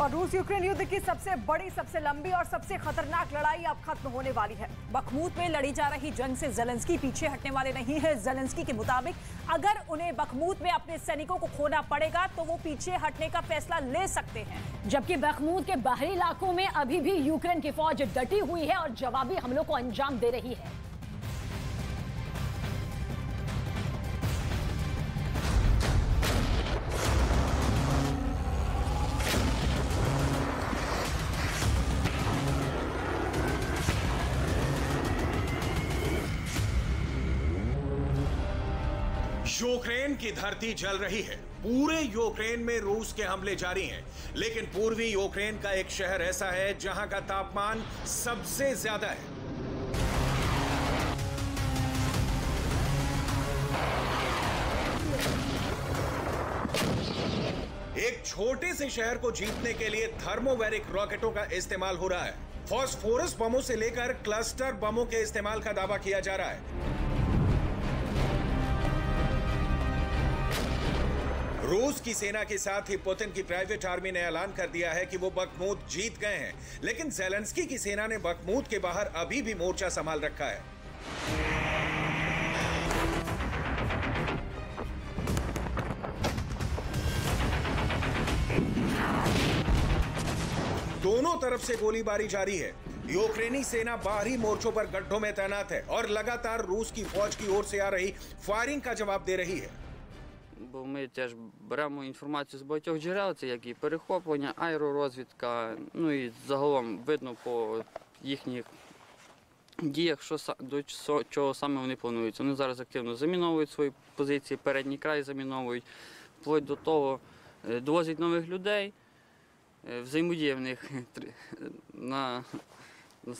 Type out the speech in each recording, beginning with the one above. और रूस यूक्रेन युद्ध की सबसे बड़ी, सबसे लंबी और सबसे खतरनाक लड़ाई अब खत्म होने वाली है। बखमुत में लड़ी जा रही जंग से ज़ेलेंस्की पीछे हटने वाले नहीं है। ज़ेलेंस्की के मुताबिक अगर उन्हें बखमुत में अपने सैनिकों को खोना पड़ेगा तो वो पीछे हटने का फैसला ले सकते हैं। जबकि बखमुत के बाहरी इलाकों में अभी भी यूक्रेन की फौज डटी हुई है और जवाबी हमलों को अंजाम दे रही है। यूक्रेन की धरती जल रही है। पूरे यूक्रेन में रूस के हमले जारी हैं, लेकिन पूर्वी यूक्रेन का एक शहर ऐसा है जहां का तापमान सबसे ज्यादा है। एक छोटे से शहर को जीतने के लिए थर्मोवेरिक रॉकेटों का इस्तेमाल हो रहा है। फॉस्फोरस बमों से लेकर क्लस्टर बमों के इस्तेमाल का दावा किया जा रहा है। रूस की सेना के साथ ही पुतिन की प्राइवेट आर्मी ने ऐलान कर दिया है कि वो बखमुत जीत गए हैं, लेकिन ज़ेलेंस्की की सेना ने बखमुत के बाहर अभी भी मोर्चा संभाल रखा है। दोनों तरफ से गोलीबारी जारी है। यूक्रेनी सेना बाहरी मोर्चों पर गड्ढों में तैनात है और लगातार रूस की फौज की ओर से आ रही फायरिंग का जवाब दे रही है। Ми теж беремо інформацію з багатьох джерел, це як і перехоплення, аеророзвідка, ну і загалом видно по їхніх діях, до чого саме вони планують. Вони зараз активно заміновують свої позиції, передній край заміновують, вплоть до того довозять нових людей, взаємодія в них,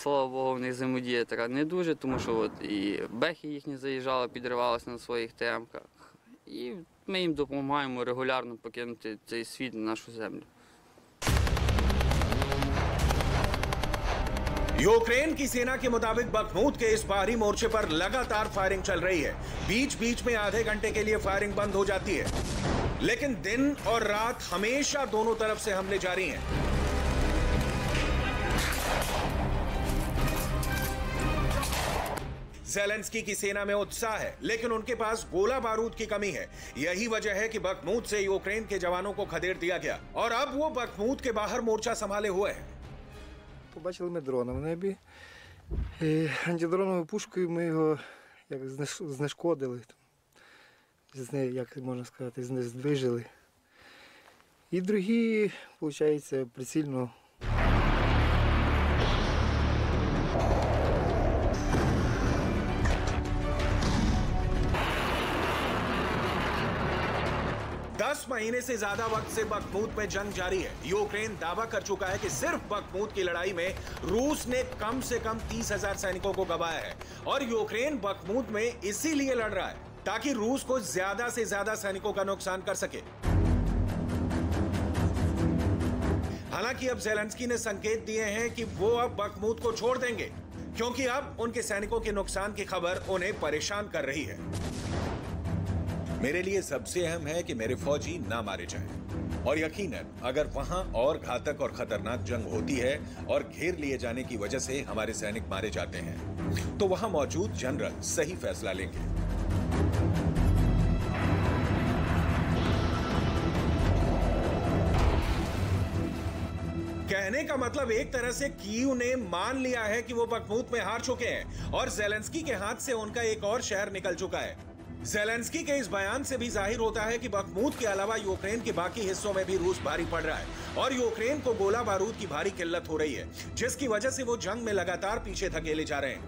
слава Богу, в них взаємодія така не дуже, тому що от і бехи їхні заїжджали, підривалися на своїх темках. І ми їм допомагаємо регулярно покинути цей світ, нашу землю. यूक्रेन की सेना के मुताबिक बखमुत के इस बाहरी मोर्चे पर लगातार फायरिंग चल रही है। बीच बीच में आधे घंटे के लिए फायरिंग बंद हो जाती है, लेकिन दिन और रात हमेशा दोनों तरफ से हमले जारी हैं। ज़ेलेंस्की की सेना में उत्साह है, लेकिन उनके पास गोला बारूद की कमी है। यही वजह है कि बखमुत से यूक्रेन के जवानों को खदेड़ दिया गया और अब वो बखमुत के बाहर मोर्चा संभाले हुए हैं। Побачили ми дрона в небі. Антидроновою пушкою ми його як знешкодили. З неї, як можна сказати, знищили. І другі, получається, прицільно महीने से ज्यादा वक्त से बखमुत में जंग जारी है। यूक्रेन दावा कर चुका है कि सिर्फ बखमुत की लड़ाई में रूस ने कम से कम 30,000 सैनिकों को गंवाया है और यूक्रेन बखमुत में इसीलिए लड़ रहा है ताकि रूस को ज्यादा से ज्यादा सैनिकों का नुकसान कर सके। हालांकि अब ज़ेलेंस्की ने संकेत दिए हैं कि वो अब बखमुत को छोड़ देंगे, क्योंकि अब उनके सैनिकों के नुकसान की खबर उन्हें परेशान कर रही है। मेरे लिए सबसे अहम है कि मेरे फौजी ना मारे जाएं। और यकीनन अगर वहां और घातक और खतरनाक जंग होती है और घेर लिए जाने की वजह से हमारे सैनिक मारे जाते हैं तो वहां मौजूद जनरल सही फैसला लेंगे। कहने का मतलब एक तरह से कीव ने मान लिया है कि वो बखमुत में हार चुके हैं और ज़ेलेंस्की के हाथ से उनका एक और शहर निकल चुका है। ज़ेलेंस्की के इस बयान से भी जाहिर होता है कि बखमुत के अलावा यूक्रेन के बाकी हिस्सों में भी रूस भारी पड़ रहा है और यूक्रेन को गोला बारूद की भारी किल्लत हो रही है, जिसकी वजह से वो जंग में लगातार पीछे धकेले जा रहे हैं।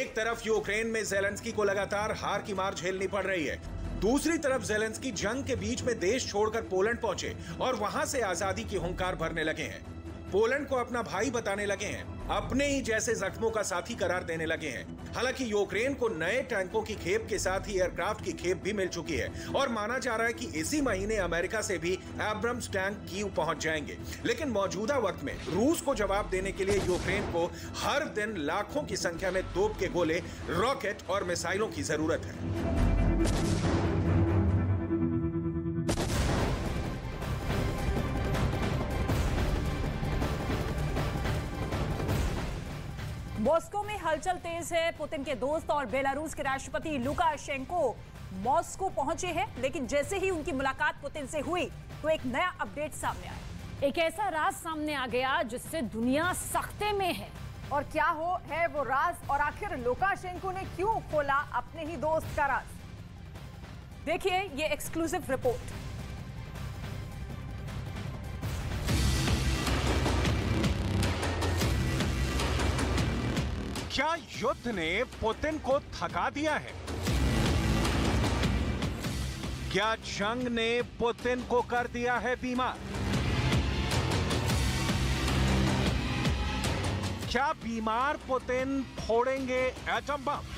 एक तरफ यूक्रेन में ज़ेलेंस्की को लगातार हार की मार झेलनी पड़ रही है, दूसरी तरफ ज़ेलेंस्की जंग के बीच में देश छोड़कर पोलैंड पहुंचे और वहां से आजादी की हुंकार भरने लगे हैं। पोलैंड को अपना भाई बताने लगे हैं, अपने ही जैसे जख्मों का साथी करार देने लगे हैं। हालांकि यूक्रेन को नए टैंकों की खेप के साथ ही एयरक्राफ्ट की खेप भी मिल चुकी है और माना जा रहा है कि इसी महीने अमेरिका से भी एब्राम्स टैंक कीव पहुंच जाएंगे। लेकिन मौजूदा वक्त में रूस को जवाब देने के लिए यूक्रेन को हर दिन लाखों की संख्या में तोप के गोले, रॉकेट और मिसाइलों की जरूरत है। मॉस्को में हलचल तेज है। पुतिन के दोस्त और बेलारूस के राष्ट्रपति लुकाशेंको मॉस्को पहुंचे हैं, लेकिन जैसे ही उनकी मुलाकात पुतिन से हुई तो एक नया अपडेट सामने आया। एक ऐसा राज सामने आ गया जिससे दुनिया सख्ते में है। और क्या हो है वो राज, और आखिर लुकाशेंको ने क्यों खोला अपने ही दोस्त का राज, देखिए ये एक्सक्लूसिव रिपोर्ट। क्या युद्ध ने पुतिन को थका दिया है? क्या जंग ने पुतिन को कर दिया है बीमार? क्या बीमार पुतिन फोड़ेंगे एटम बम?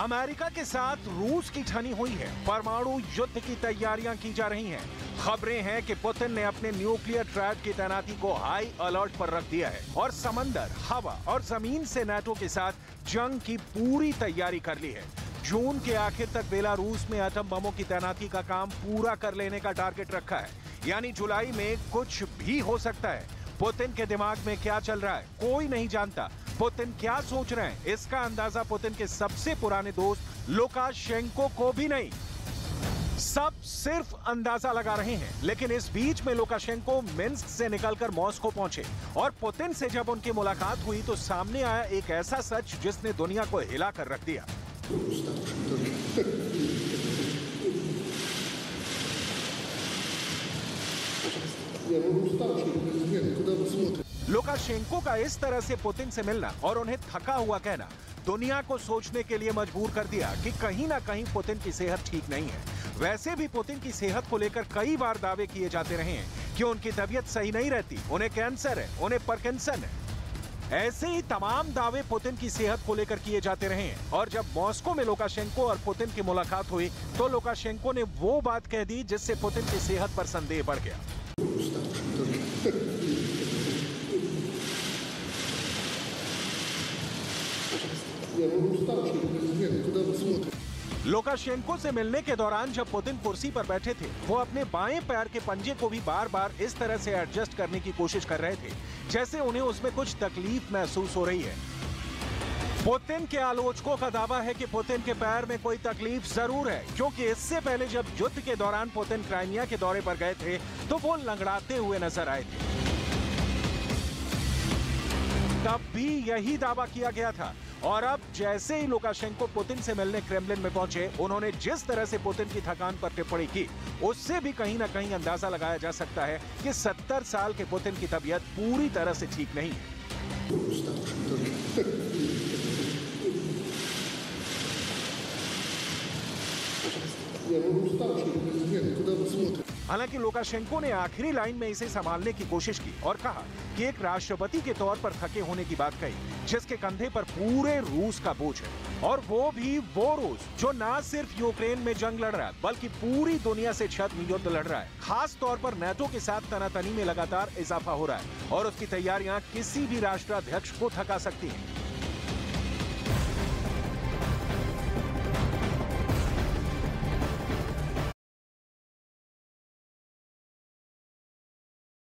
अमेरिका के साथ रूस की ठनी हुई है, परमाणु युद्ध की तैयारियां की जा रही हैं। खबरें हैं कि पुतिन ने अपने न्यूक्लियर ट्राइड की तैनाती को हाई अलर्ट पर रख दिया है और समंदर, हवा और जमीन से नाटो के साथ जंग की पूरी तैयारी कर ली है। जून के आखिर तक बेलारूस में एटम बमों की तैनाती का काम पूरा कर लेने का टारगेट रखा है, यानी जुलाई में कुछ भी हो सकता है। पुतिन के दिमाग में क्या चल रहा है कोई नहीं जानता। पुतिन क्या सोच रहे हैं इसका अंदाजा पुतिन के सबसे पुराने दोस्त लुकाशेंको को भी नहीं। सब सिर्फ अंदाजा लगा रहे हैं। लेकिन इस बीच में लुकाशेंको मिन्स्क से निकलकर मॉस्को पहुंचे और पुतिन से जब उनकी मुलाकात हुई तो सामने आया एक ऐसा सच जिसने दुनिया को हिला कर रख दिया। लुकाशेंको का इस तरह से पुतिन से मिलना और उन्हें थका हुआ कहना दुनिया को सोचने के लिए मजबूर कर दिया कि कहीं ना कहीं पुतिन की सेहत ठीक नहीं है। वैसे भी पुतिन की सेहत को लेकर कई बार दावे किए जाते रहे हैं कि उनकी तबीयत सही नहीं रहती, उन्हें कैंसर है, उन्हें पार्किंसन है। ऐसे ही तमाम दावे पुतिन की सेहत को लेकर किए जाते रहे हैं। और जब मॉस्को में लुकाशेंको और पुतिन की मुलाकात हुई तो लुकाशेंको ने वो बात कह दी जिससे पुतिन की सेहत पर संदेह बढ़ गया। लुकाशेंको से मिलने के दौरान जब पुतिन कुर्सी पर बैठे थे वो अपने बाएं पैर के पंजे को भी बार बार इस तरह से एडजस्ट करने की कोशिश कर रहे थे जैसे उन्हें उसमें कुछ तकलीफ महसूस हो रही है। पुतिन के आलोचकों का दावा है कि पुतिन के पैर में कोई तकलीफ जरूर है, क्योंकि इससे पहले जब युद्ध के दौरान पुतिन क्राइमिया के दौरे पर गए थे तो वो लंगड़ाते हुए नजर आए थे। तब भी यही दावा किया गया था। और अब जैसे ही लुकाशेंको पुतिन से मिलने क्रेमलिन में पहुंचे उन्होंने जिस तरह से पुतिन की थकान पर टिप्पणी की उससे भी कहीं ना कहीं अंदाजा लगाया जा सकता है कि 70 साल के पुतिन की तबीयत पूरी तरह से ठीक नहीं है। हालांकि लुकाशेंको ने आखिरी लाइन में इसे संभालने की कोशिश की और कहा कि एक राष्ट्रपति के तौर पर थके होने की बात कही जिसके कंधे पर पूरे रूस का बोझ है, और वो रूस जो ना सिर्फ यूक्रेन में जंग लड़ रहा है बल्कि पूरी दुनिया से छद्म युद्ध लड़ रहा है। खास तौर पर नाटो के साथ तनातनी में लगातार इजाफा हो रहा है और उसकी तैयारियां किसी भी राष्ट्राध्यक्ष को थका सकती हैं।